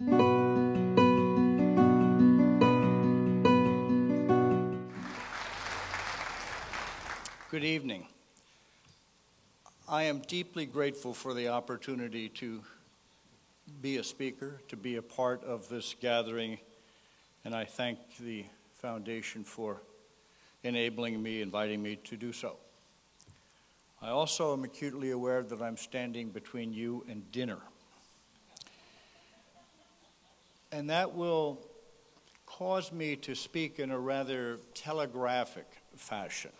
Good evening. I am deeply grateful for the opportunity to be a speaker, to be a part of this gathering, and I thank the Foundation for enabling me, inviting me to do so. I also am acutely aware that I'm standing between you and dinner. And that will cause me to speak in a rather telegraphic fashion.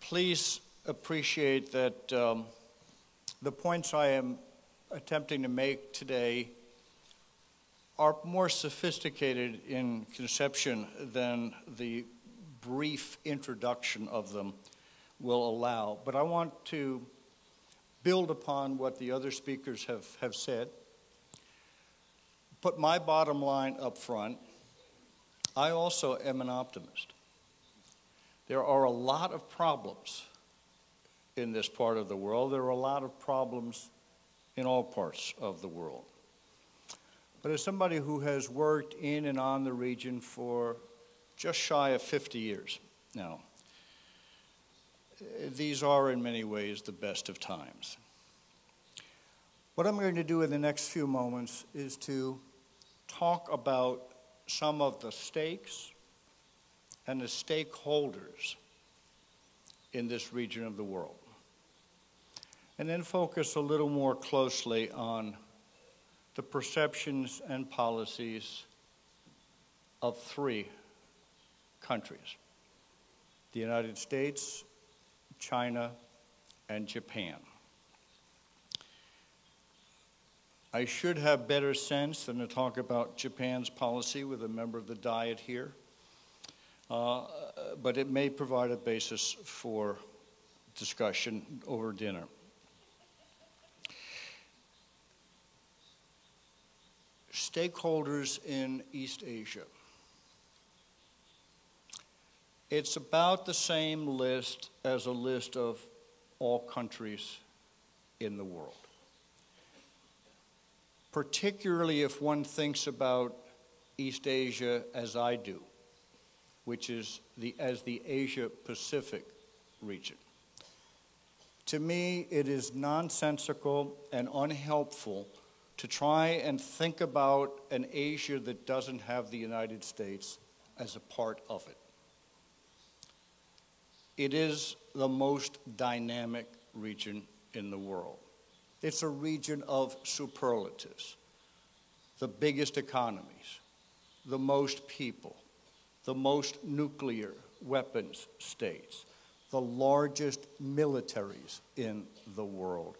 Please appreciate that the points I am attempting to make today are more sophisticated in conception than the brief introduction of them will allow. But I want to build upon what the other speakers have said, put my bottom line up front. I also am an optimist. There are a lot of problems in this part of the world. There are a lot of problems in all parts of the world. But as somebody who has worked in and on the region for just shy of 50 years now, these are in many ways the best of times. What I'm going to do in the next few moments is to talk about some of the stakes and the stakeholders in this region of the world, and then focus a little more closely on the perceptions and policies of three countries: the United States, China, and Japan. I should have better sense than to talk about Japan's policy with a member of the Diet here, but it may provide a basis for discussion over dinner. Stakeholders in East Asia. It's about the same list as a list of all countries in the world, particularly if one thinks about East Asia as I do, which is as the Asia-Pacific region. To me, it is nonsensical and unhelpful to try and think about an Asia that doesn't have the United States as a part of it. It is the most dynamic region in the world. It's a region of superlatives, the biggest economies, the most people, the most nuclear weapons states, the largest militaries in the world,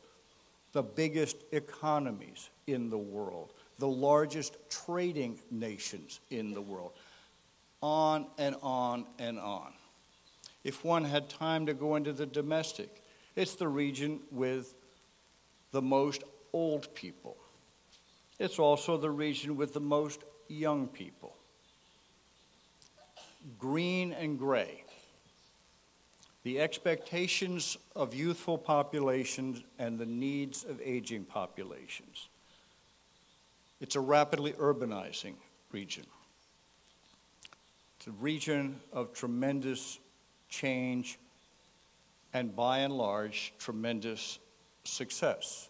the biggest economies in the world, the largest trading nations in the world, on and on and on. If one had time to go into the domestic, it's the region with the most old people. It's also the region with the most young people. Green and gray. The expectations of youthful populations and the needs of aging populations. It's a rapidly urbanizing region. It's a region of tremendous change and, by and large, tremendous success.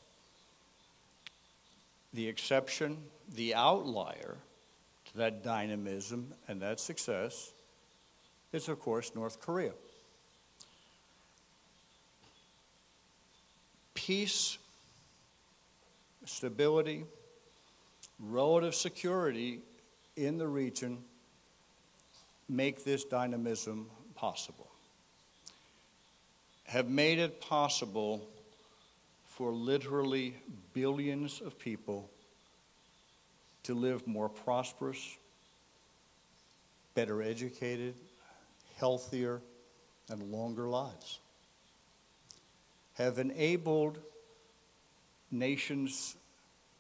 The exception, the outlier to that dynamism and that success is, of course, North Korea. Peace, stability, relative security in the region make this dynamism possible, have made it possible for literally billions of people to live more prosperous, better educated, healthier, and longer lives, have enabled nations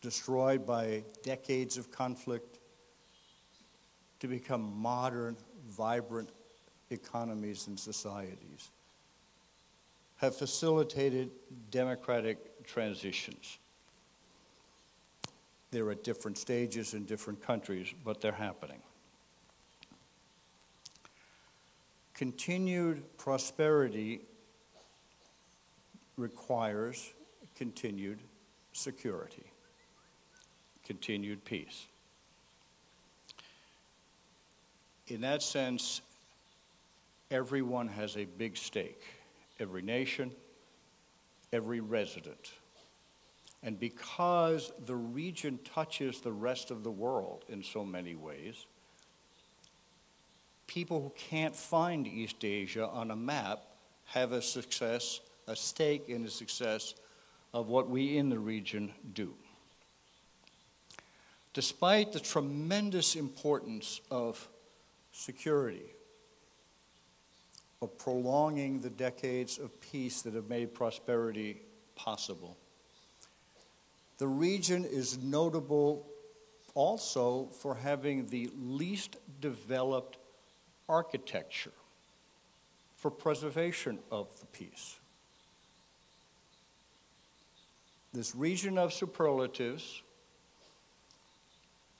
destroyed by decades of conflict to become modern, vibrant economies and societies, have facilitated democratic transitions. They're at different stages in different countries, but they're happening. Continued prosperity requires continued security, continued peace. In that sense, everyone has a big stake, every nation, every resident. And because the region touches the rest of the world in so many ways, people who can't find East Asia on a map have a stake in the success of what we in the region do. Despite the tremendous importance of security, of prolonging the decades of peace that have made prosperity possible, the region is notable also for having the least developed architecture for preservation of the peace. This region of superlatives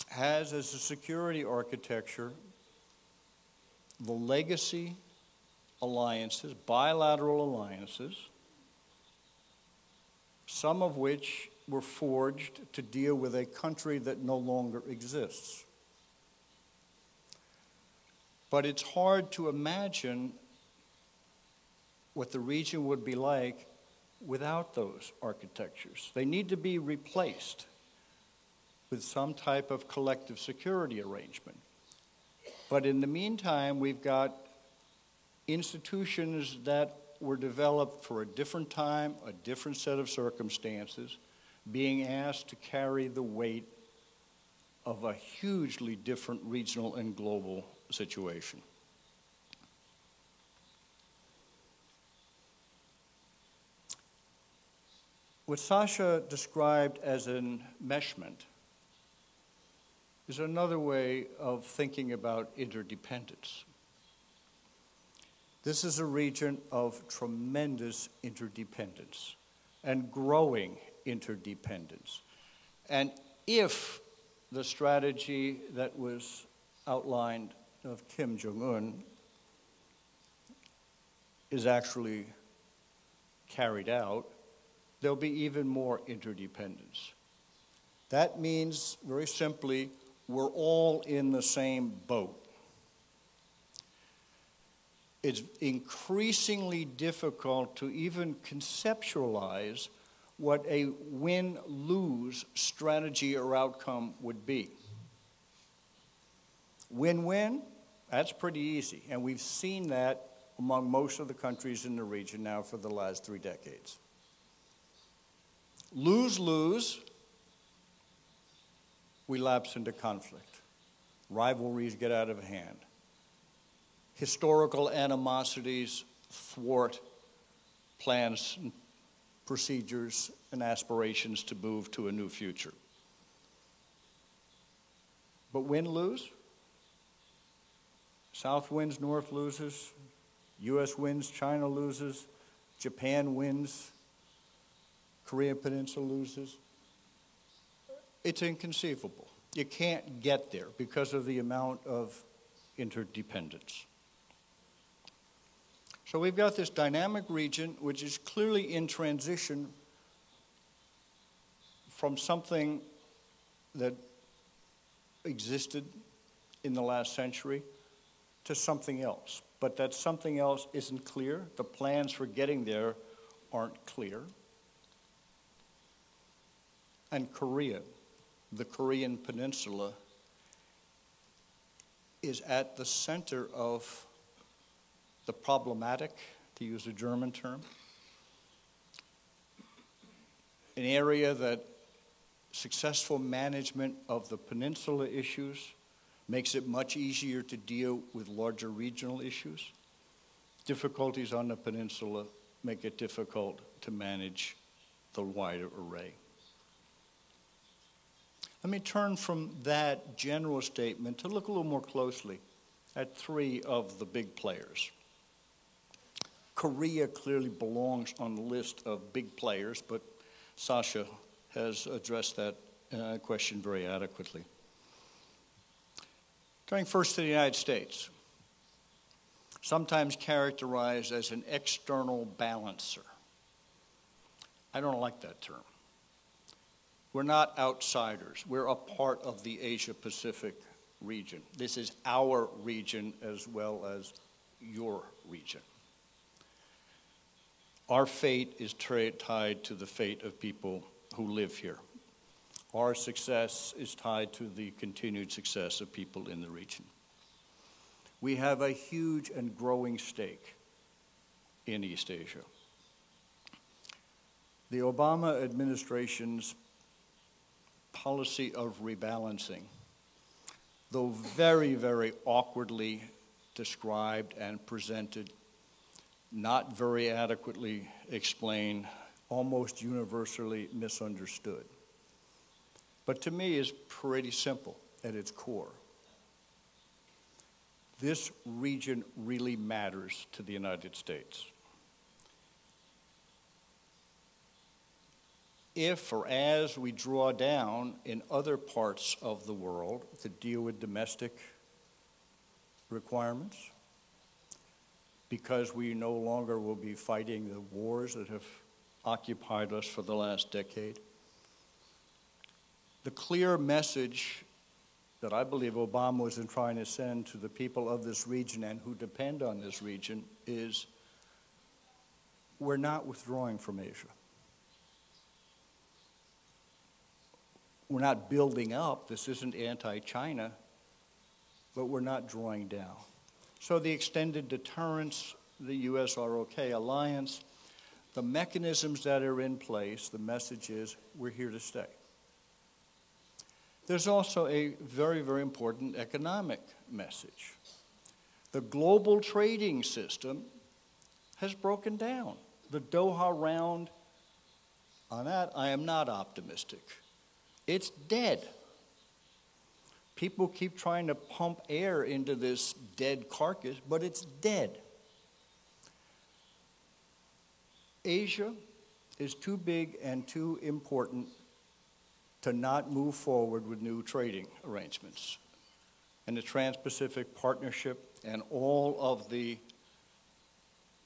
has as a security architecture the legacy alliances, bilateral alliances, some of which were forged to deal with a country that no longer exists. But it's hard to imagine what the region would be like without those architectures. They need to be replaced with some type of collective security arrangement. But in the meantime, we've got institutions that were developed for a different time, a different set of circumstances, being asked to carry the weight of a hugely different regional and global situation. What Sasha described as enmeshment is another way of thinking about interdependence. This is a region of tremendous interdependence and growing interdependence. And if the strategy that was outlined of Kim Jong-un is actually carried out, there'll be even more interdependence. That means, very simply, we're all in the same boat. It's increasingly difficult to even conceptualize what a win-lose strategy or outcome would be. Win-win, that's pretty easy, and we've seen that among most of the countries in the region now for the last 3 decades. Lose-lose, we lapse into conflict. Rivalries get out of hand. Historical animosities thwart plans, procedures, and aspirations to move to a new future. But win-lose? South wins, North loses. US wins, China loses. Japan wins. Korea Peninsula loses. It's inconceivable. You can't get there because of the amount of interdependence. So we've got this dynamic region which is clearly in transition from something that existed in the last century to something else. But that something else isn't clear. The plans for getting there aren't clear. And Korea, the Korean Peninsula, is at the center of the problematic, to use a German term, an area that successful management of the peninsula issues makes it much easier to deal with larger regional issues. Difficulties on the peninsula make it difficult to manage the wider array. Let me turn from that general statement to look a little more closely at 3 of the big players. Korea clearly belongs on the list of big players, but Sasha has addressed that question very adequately. Going first to the United States, sometimes characterized as an external balancer. I don't like that term. We're not outsiders. We're a part of the Asia-Pacific region. This is our region as well as your region. Our fate is tied to the fate of people who live here. Our success is tied to the continued success of people in the region. We have a huge and growing stake in East Asia. The Obama administration's policy of rebalancing, though very, very awkwardly described and presented, not very adequately explained, almost universally misunderstood, but to me is pretty simple at its core. This region really matters to the United States. If or as we draw down in other parts of the world to deal with domestic requirements, because we no longer will be fighting the wars that have occupied us for the last decade, the clear message that I believe Obama was trying to send to the people of this region and who depend on this region is, we're not withdrawing from Asia. We're not building up. This isn't anti-China, but we're not drawing down. So the extended deterrence, the US-ROK alliance, the mechanisms that are in place, the message is we're here to stay. There's also a very, very important economic message. The global trading system has broken down. The Doha round, on that I am not optimistic. It's dead. People keep trying to pump air into this dead carcass, but it's dead. Asia is too big and too important to not move forward with new trading arrangements. And the Trans-Pacific Partnership and all of the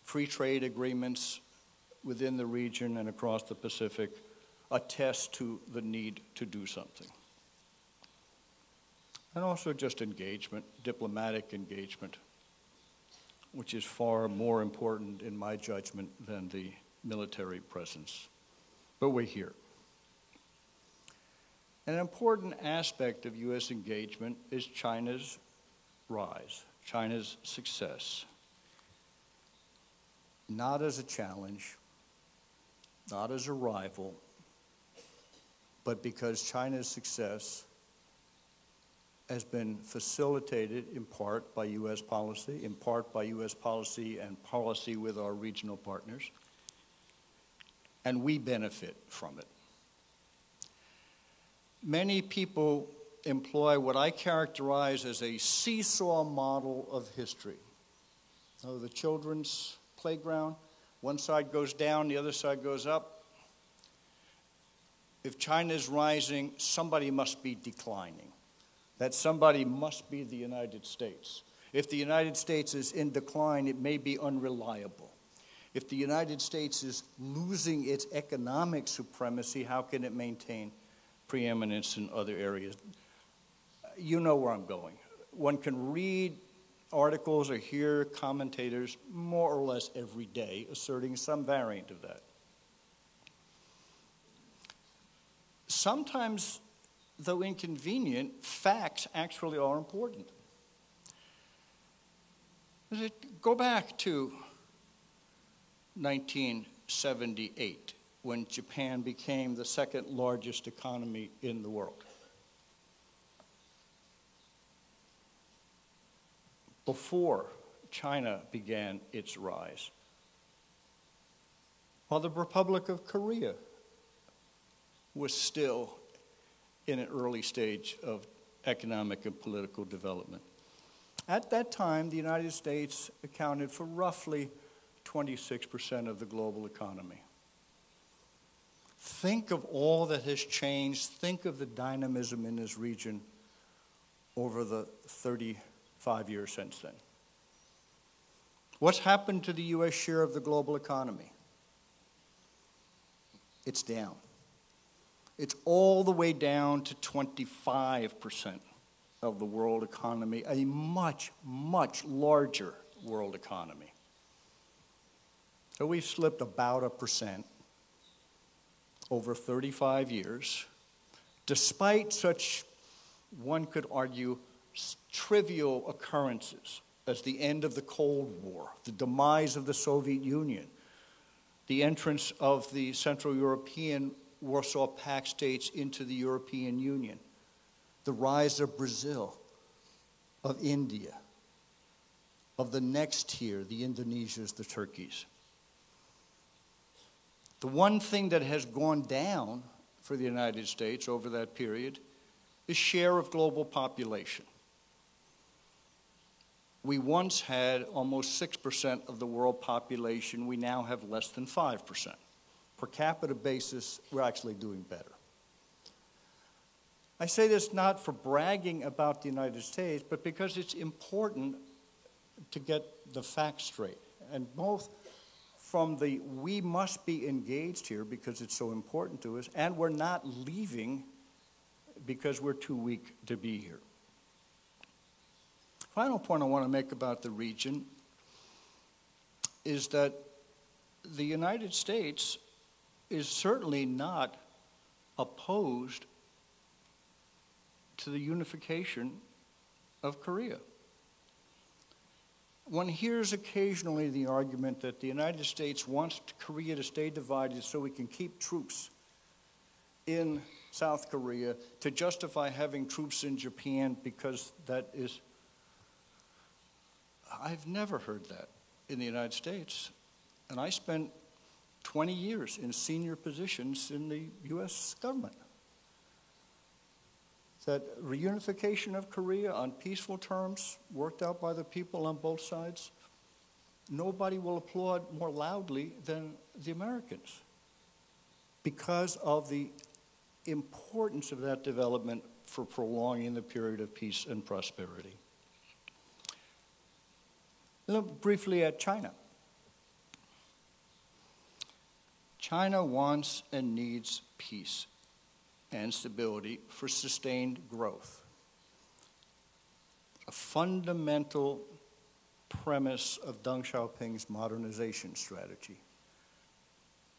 free trade agreements within the region and across the Pacific attest to the need to do something. And also just engagement, diplomatic engagement, which is far more important in my judgment than the military presence. But we're here. An important aspect of U.S. engagement is China's rise, China's success. Not as a challenge, not as a rival, but because China's success has been facilitated in part by U.S. policy, in part by U.S. policy and policy with our regional partners, and we benefit from it. Many people employ what I characterize as a seesaw model of history. Oh, the children's playground, one side goes down, the other side goes up. If China is rising, somebody must be declining. That somebody must be the United States. If the United States is in decline, it may be unreliable. If the United States is losing its economic supremacy, how can it maintain preeminence in other areas? You know where I'm going. One can read articles or hear commentators more or less every day asserting some variant of that. Sometimes, though inconvenient, facts actually are important. Go back to 1978, when Japan became the second largest economy in the world. Before China began its rise, while the Republic of Korea was still in an early stage of economic and political development. At that time, the United States accounted for roughly 26% of the global economy. Think of all that has changed. Think of the dynamism in this region over the 35 years since then. What's happened to the U.S. share of the global economy? It's down. It's all the way down to 25% of the world economy, a much, much larger world economy. So we've slipped about 1% over 35 years, despite such, one could argue, trivial occurrences as the end of the Cold War, the demise of the Soviet Union, the entrance of the Central European Warsaw Pact states into the European Union, the rise of Brazil, of India, of the next tier, the Indonesias, the Turkeys. The one thing that has gone down for the United States over that period is share of global population. We once had almost 6% of the world population. We now have less than 5%. Per capita basis, we're actually doing better. I say this not for bragging about the United States, but because it's important to get the facts straight. And both from the we must be engaged here because it's so important to us, and we're not leaving because we're too weak to be here. Final point I want to make about the region is that the United States is certainly not opposed to the unification of Korea. One hears occasionally the argument that the United States wants Korea to stay divided so we can keep troops in South Korea to justify having troops in Japan because that is... I've never heard that in the United States. And I spent 20 years in senior positions in the U.S. government. That reunification of Korea on peaceful terms, worked out by the people on both sides, nobody will applaud more loudly than the Americans because of the importance of that development for prolonging the period of peace and prosperity. Look briefly at China. China wants and needs peace and stability for sustained growth. A fundamental premise of Deng Xiaoping's modernization strategy.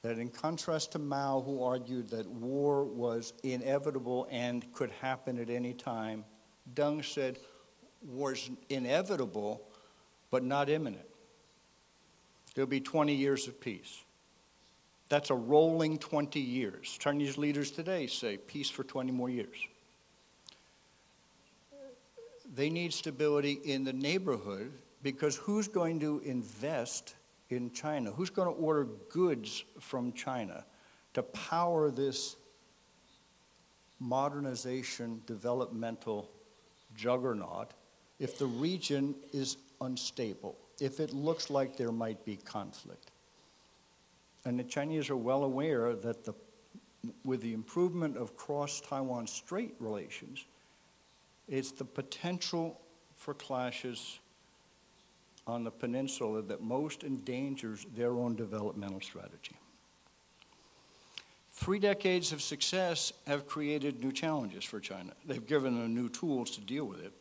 That in contrast to Mao, who argued that war was inevitable and could happen at any time, Deng said war's inevitable but not imminent. There'll be 20 years of peace. That's a rolling 20 years. Chinese leaders today say peace for 20 more years. They need stability in the neighborhood because who's going to invest in China? Who's going to order goods from China to power this modernization developmental juggernaut if the region is unstable, if it looks like there might be conflict? And the Chinese are well aware that with the improvement of cross-Taiwan Strait relations, it's the potential for clashes on the peninsula that most endangers their own developmental strategy. 3 decades of success have created new challenges for China. They've given them new tools to deal with it.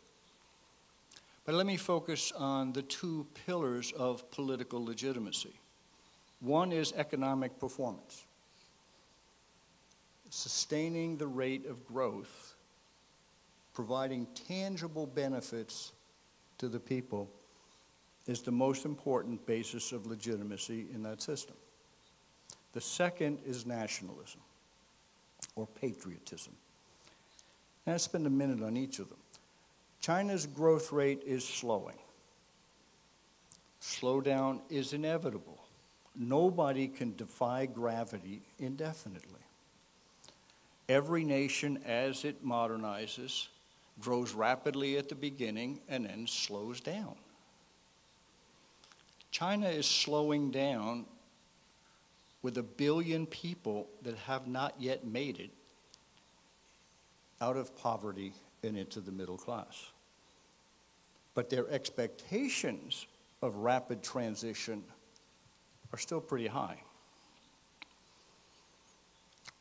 But let me focus on the 2 pillars of political legitimacy. One is economic performance. Sustaining the rate of growth, providing tangible benefits to the people is the most important basis of legitimacy in that system. The second is nationalism or patriotism. And I'll spend a minute on each of them. China's growth rate is slowing. Slowdown is inevitable. Nobody can defy gravity indefinitely. Every nation, as it modernizes, grows rapidly at the beginning and then slows down. China is slowing down with 1 billion people that have not yet made it out of poverty and into the middle class. But their expectations of rapid transition are still pretty high.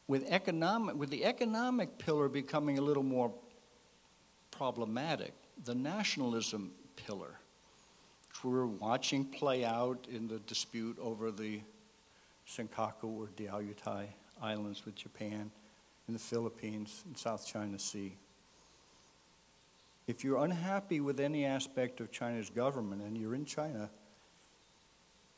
With the economic pillar becoming a little more problematic, the nationalism pillar, which we're watching play out in the dispute over the Senkaku or Diaoyutai Islands with Japan, in the Philippines, in South China Sea. If you're unhappy with any aspect of China's government and you're in China,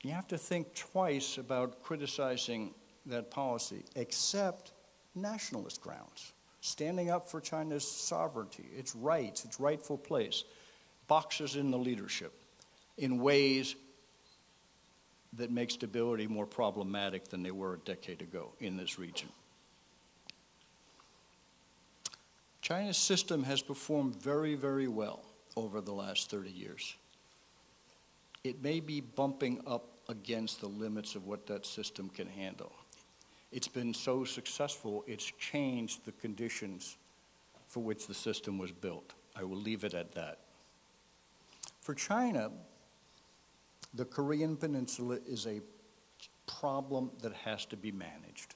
you have to think twice about criticizing that policy, except nationalist grounds. Standing up for China's sovereignty, its rights, its rightful place, boxes in the leadership in ways that make stability more problematic than they were a decade ago in this region. China's system has performed very, very well over the last 30 years. It may be bumping up against the limits of what that system can handle. It's been so successful, it's changed the conditions for which the system was built. I will leave it at that. For China, the Korean Peninsula is a problem that has to be managed.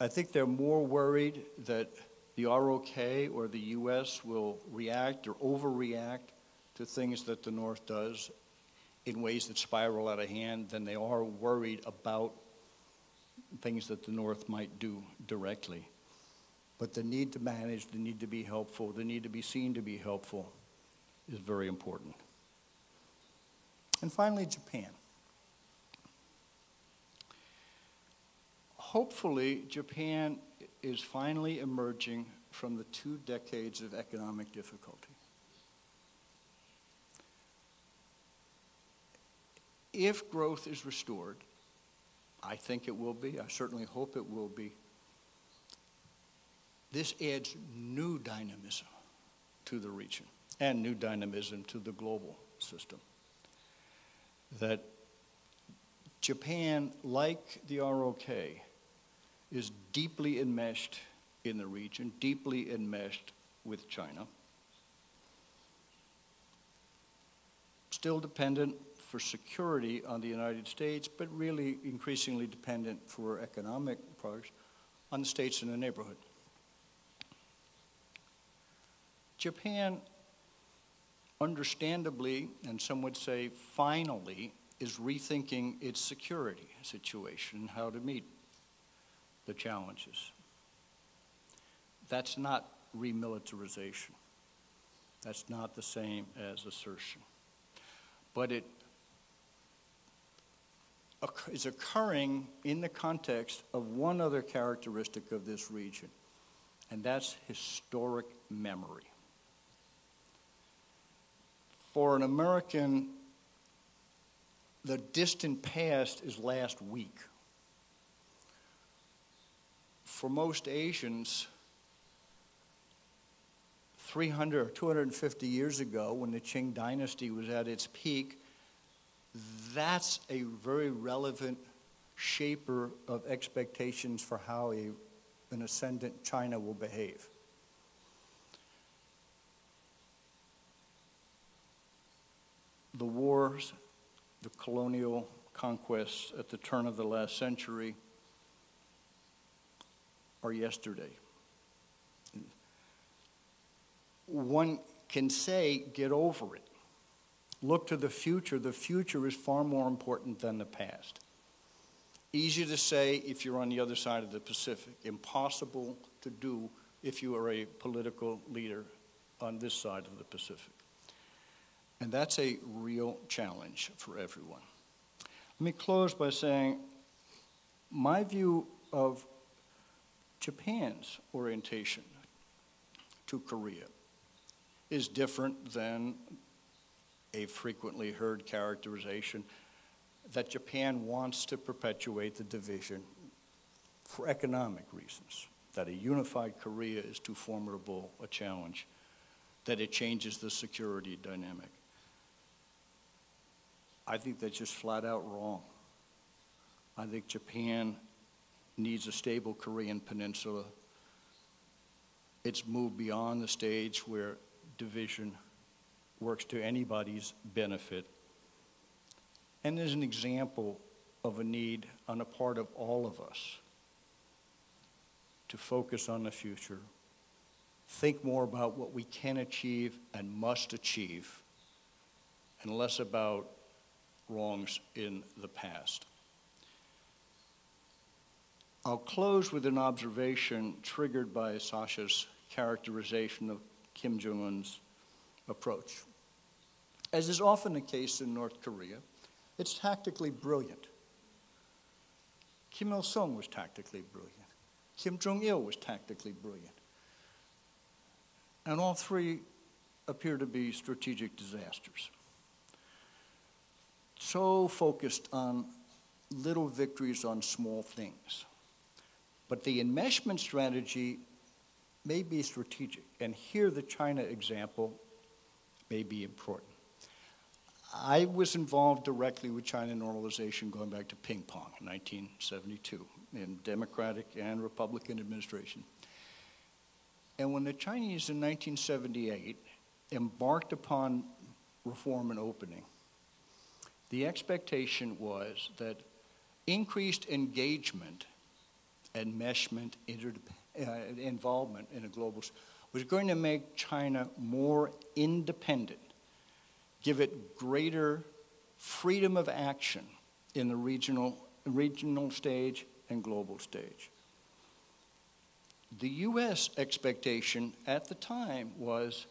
I think they're more worried that the ROK or the US will react or overreact to things that the North does in ways that spiral out of hand than they are worried about things that the North might do directly. But the need to manage, the need to be helpful, the need to be seen to be helpful is very important. And finally, Japan. Hopefully, Japan is finally emerging from the 2 decades of economic difficulty. If growth is restored, I think it will be, I certainly hope it will be, this adds new dynamism to the region and new dynamism to the global system. That Japan, like the ROK, is deeply enmeshed in the region, deeply enmeshed with China, still dependent for security on the United States, but really increasingly dependent for economic progress on the states in the neighborhood. Japan, understandably, and some would say finally, is rethinking its security situation, how to meet the challenges. That's not remilitarization. That's not the same as assertion. But it is occurring in the context of one other characteristic of this region, and that's historic memory. For an American, the distant past is last week. For most Asians, 300 or 250 years ago, when the Qing Dynasty was at its peak, that's a very relevant shaper of expectations for how an ascendant China will behave. The wars, the colonial conquests at the turn of the last century are yesterday. One can say, get over it. Look to the future. The future is far more important than the past. Easy to say if you're on the other side of the Pacific. Impossible to do if you are a political leader on this side of the Pacific. And that's a real challenge for everyone. Let me close by saying my view of Japan's orientation to Korea is different than a frequently heard characterization that Japan wants to perpetuate the division for economic reasons, that a unified Korea is too formidable a challenge, that it changes the security dynamic. I think that's just flat out wrong. I think Japan needs a stable Korean peninsula. It's moved beyond the stage where division works to anybody's benefit. And there's an example of a need on the part of all of us to focus on the future, think more about what we can achieve and must achieve, and less about wrongs in the past. I'll close with an observation triggered by Sasha's characterization of Kim Jong-un's approach. As is often the case in North Korea, it's tactically brilliant. Kim Il-sung was tactically brilliant. Kim Jong-il was tactically brilliant. And all three appear to be strategic disasters. So focused on little victories on small things. But the enmeshment strategy may be strategic. And here the China example may be important. I was involved directly with China normalization going back to ping pong in 1972 in Democratic and Republican administration. And when the Chinese in 1978 embarked upon reform and opening, the expectation was that increased engagement, enmeshment, involvement in a global was going to make China more independent, give it greater freedom of action in the regional stage and global stage. The U.S. expectation at the time was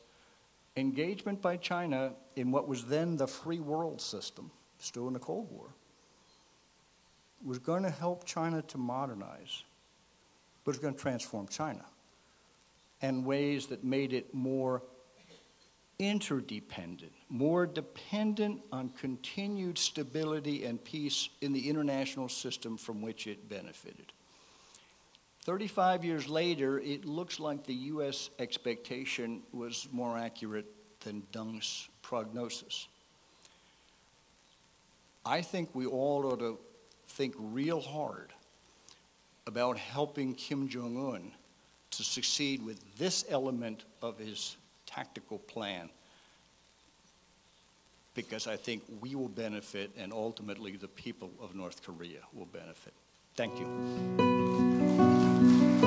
engagement by China in what was then the free world system, still in the Cold War, was going to help China to modernize, but it's going to transform China in ways that made it more interdependent, more dependent on continued stability and peace in the international system from which it benefited. 35 years later, it looks like the U.S. expectation was more accurate than Deng's prognosis. I think we all ought to think real hard about helping Kim Jong-un to succeed with this element of his tactical plan, because I think we will benefit and ultimately the people of North Korea will benefit. Thank you.